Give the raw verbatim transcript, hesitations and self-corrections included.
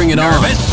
bring it on. Nervous?